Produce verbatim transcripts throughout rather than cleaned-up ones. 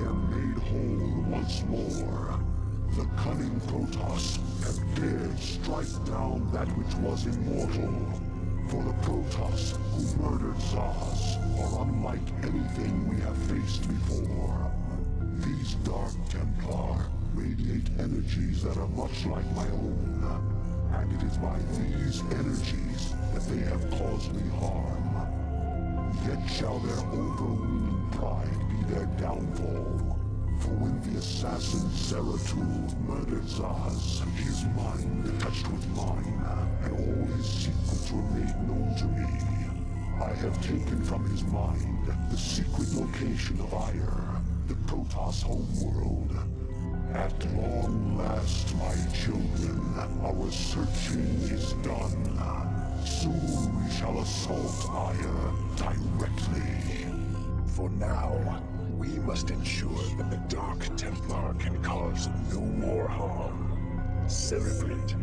am made whole once more. The cunning Protoss have dared strike down that which was immortal. For the Protoss who murdered Zaz are unlike anything we have faced before. These dark Templar radiate energies that are much like my own. And it is by these energies that they have caused me harm. Yet shall their overweening pride be their downfall. For when the assassin Zeratul murdered Zaz, his mind touched with mine, and all his secrets were made known to me. I have taken from his mind the secret location of Ayr, the Protoss homeworld. At long last, my children, our searching is done. Soon we shall assault Ayr directly. For now, we must ensure that the Dark Templar can cause no more harm. Cerebrate,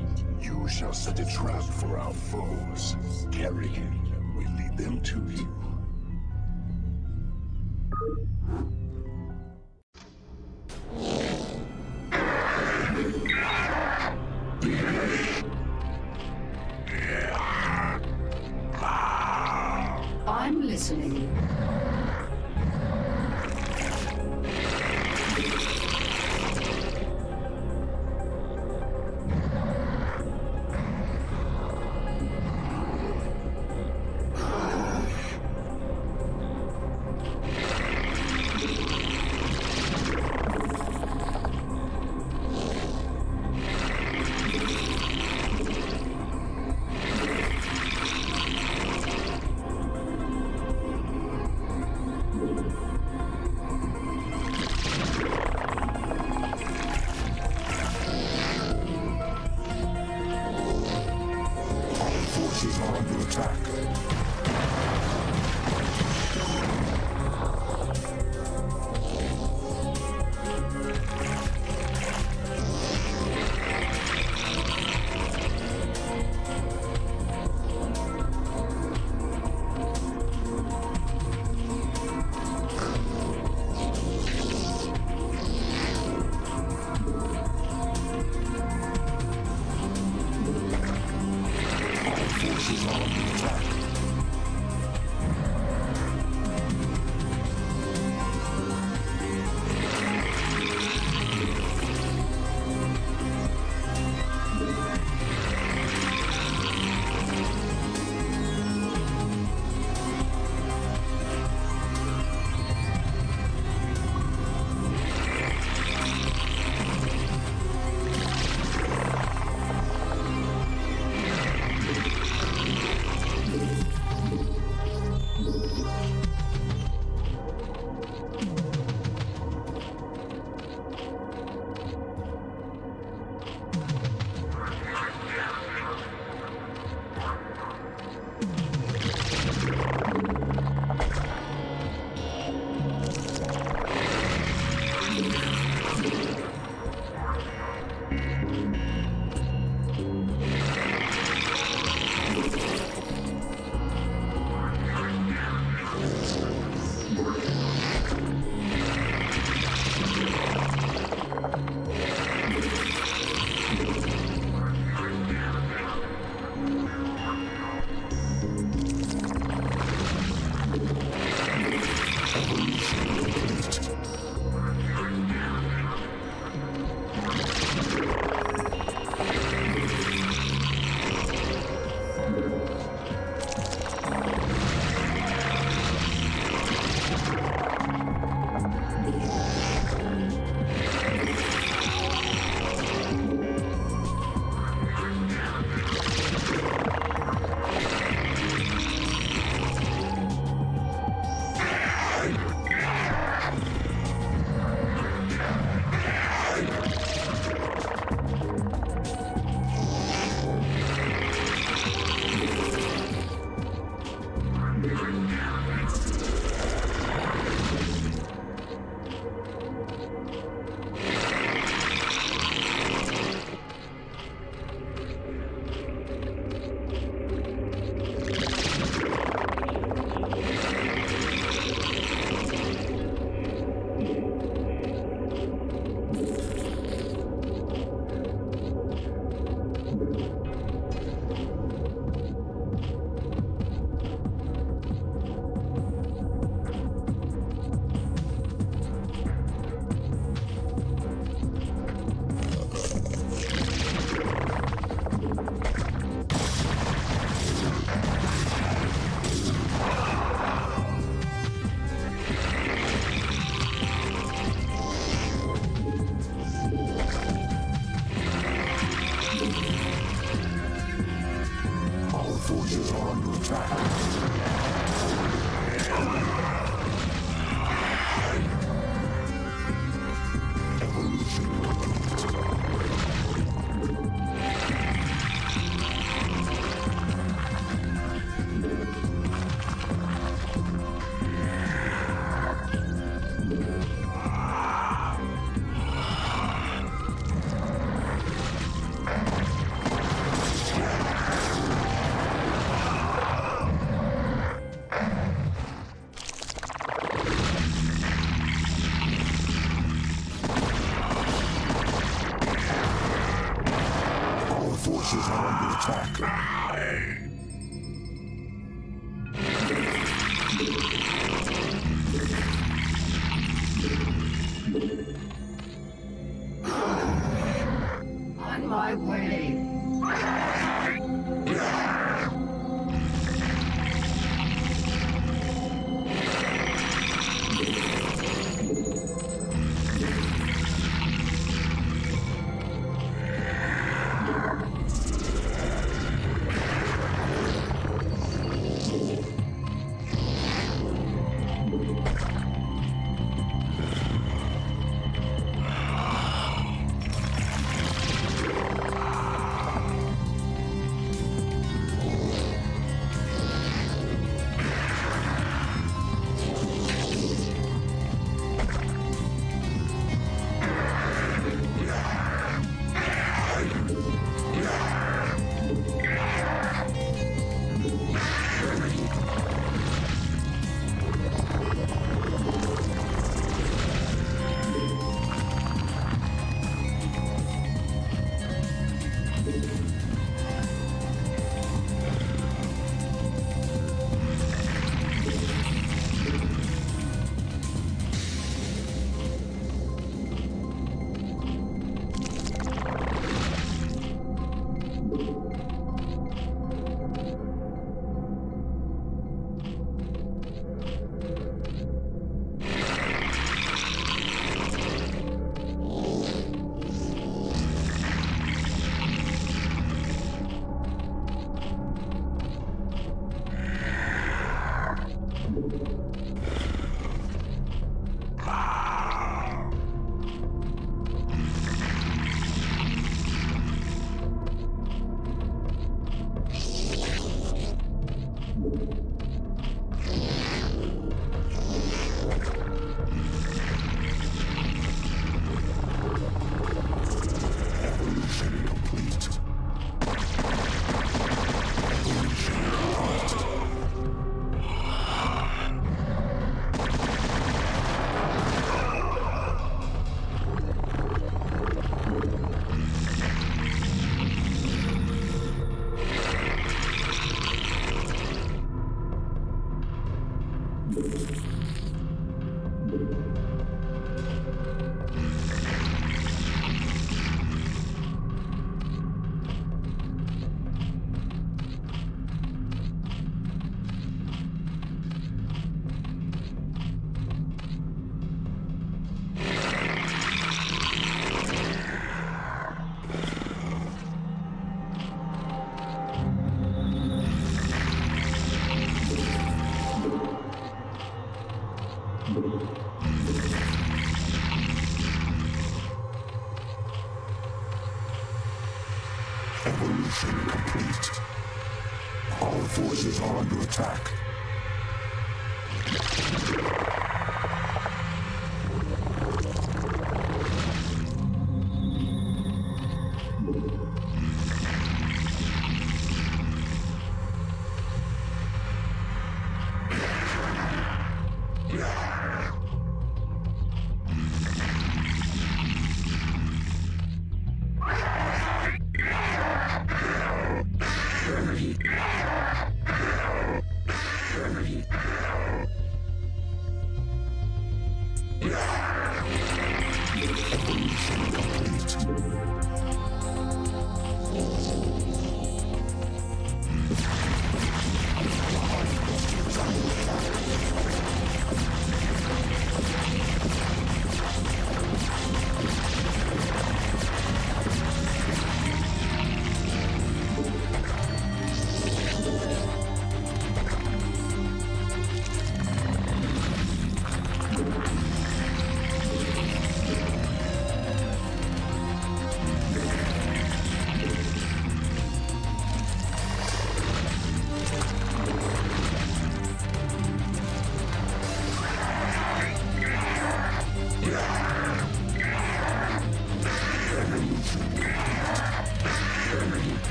you shall set a trap for our foes. Kerrigan will lead them to you. On my way.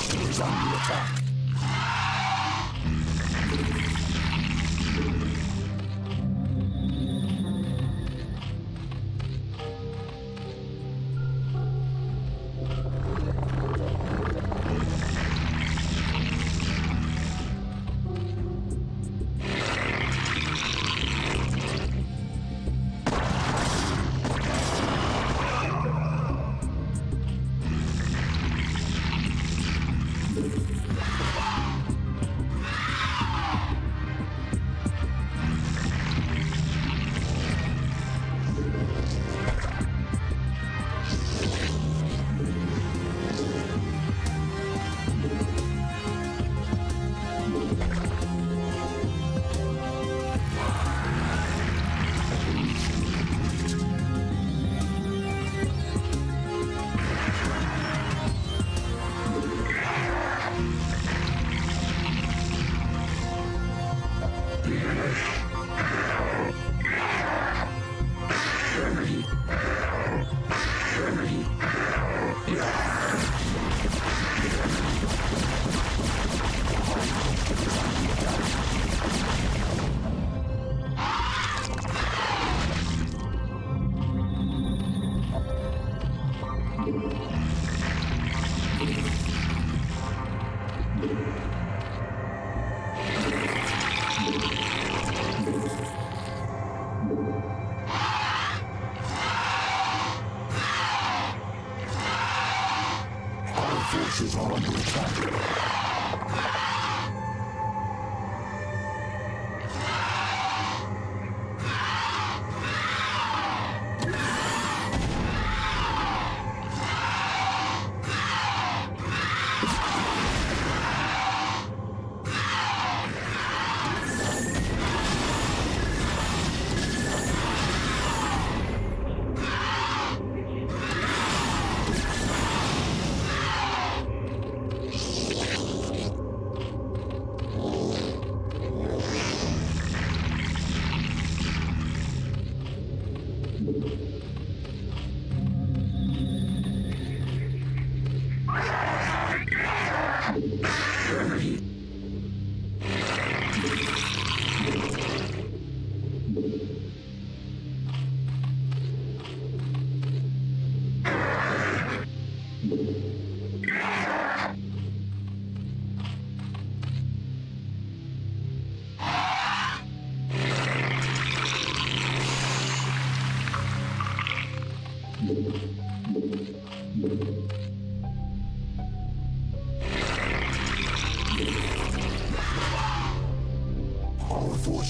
Protoss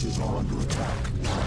is on the attack.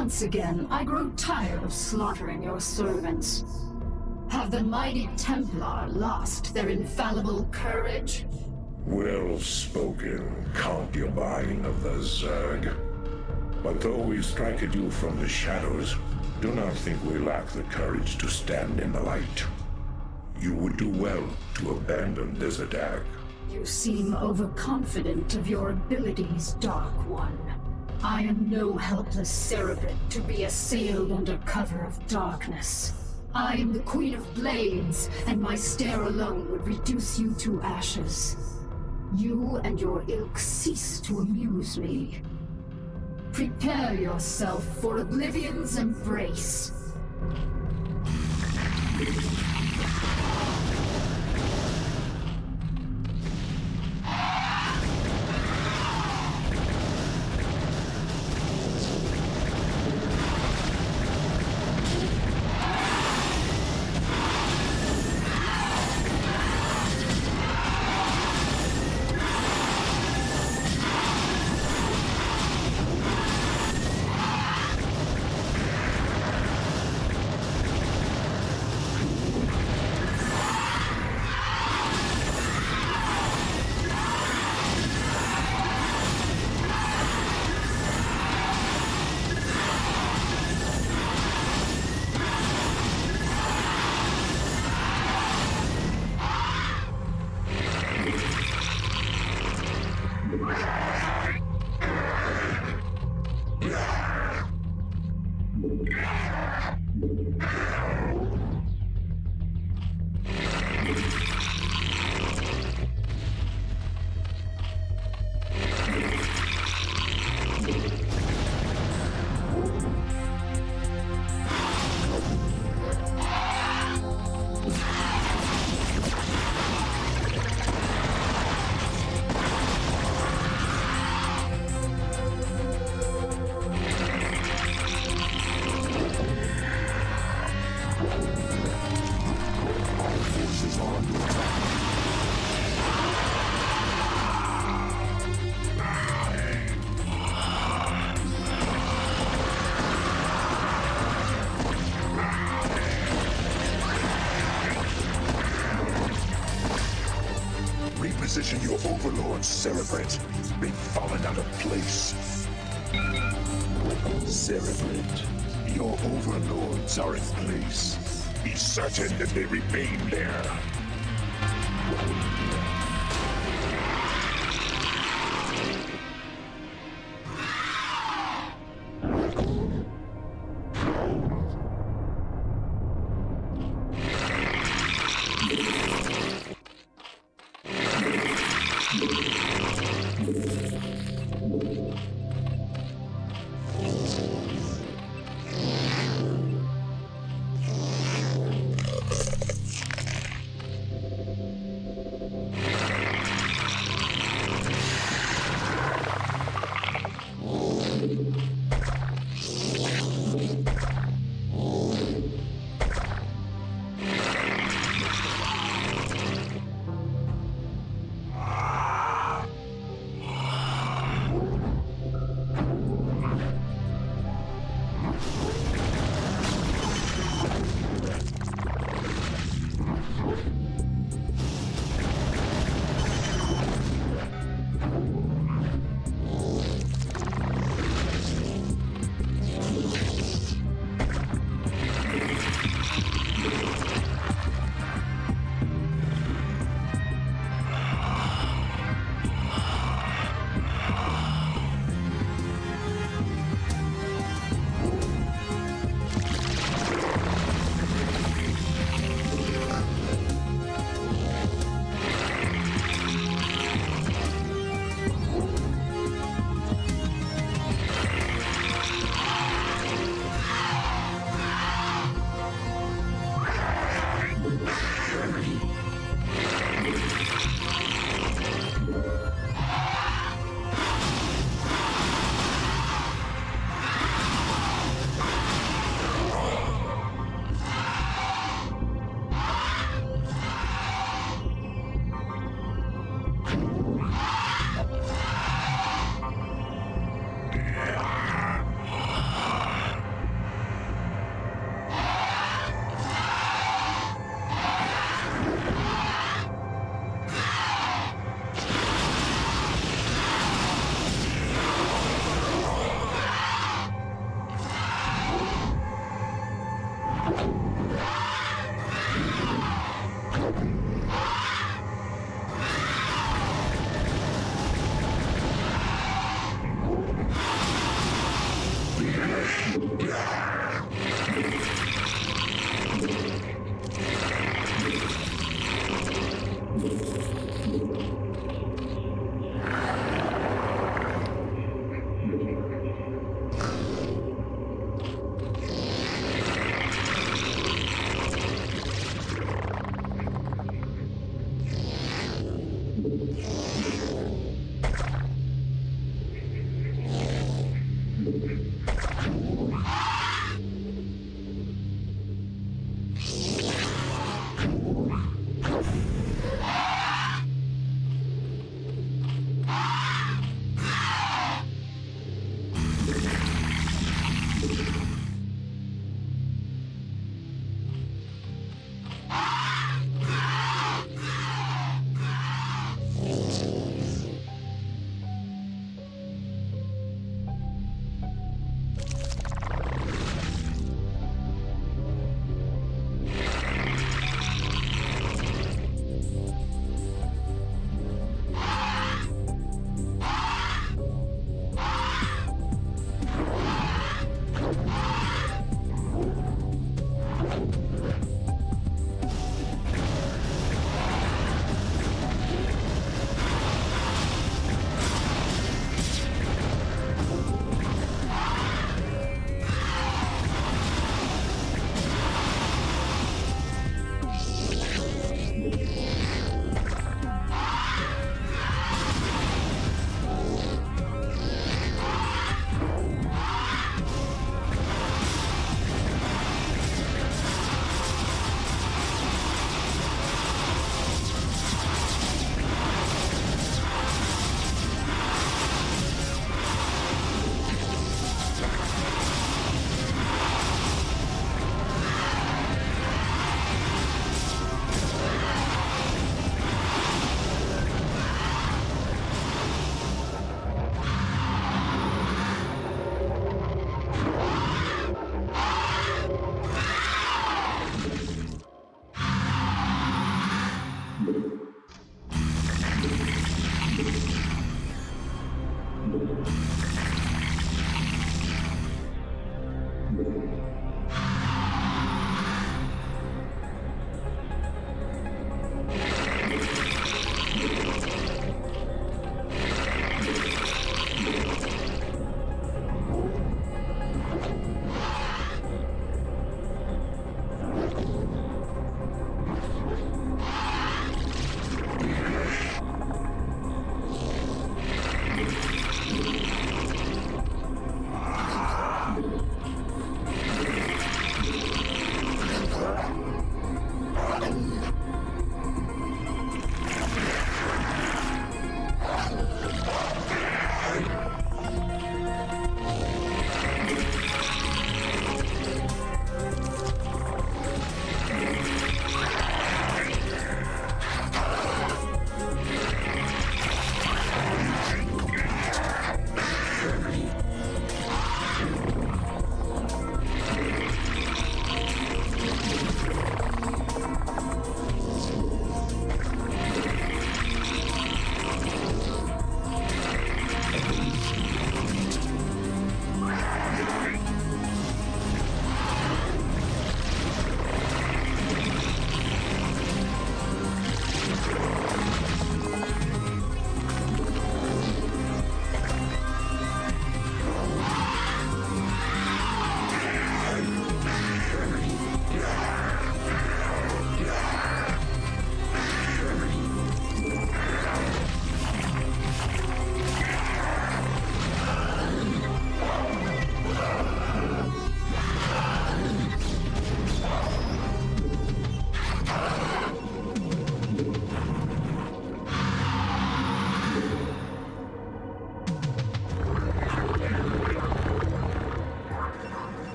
Once again, I grow tired of slaughtering your servants. Have the mighty Templar lost their infallible courage? Well spoken, concubine of the Zerg. But though we strike at you from the shadows, do not think we lack the courage to stand in the light. You would do well to abandon this attack. You seem overconfident of your abilities, Dark One. I am no helpless Cerebrate to be assailed under cover of darkness. I am the Queen of Blades, and my stare alone would reduce you to ashes. You and your ilk cease to amuse me. Prepare yourself for Oblivion's embrace. Cerebrate, been fallen out of place. Cerebrate, your overlords are in place. Be certain that they remain there.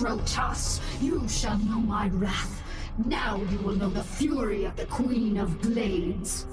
Protoss, you shall know my wrath. Now you will know the fury of the Queen of Blades.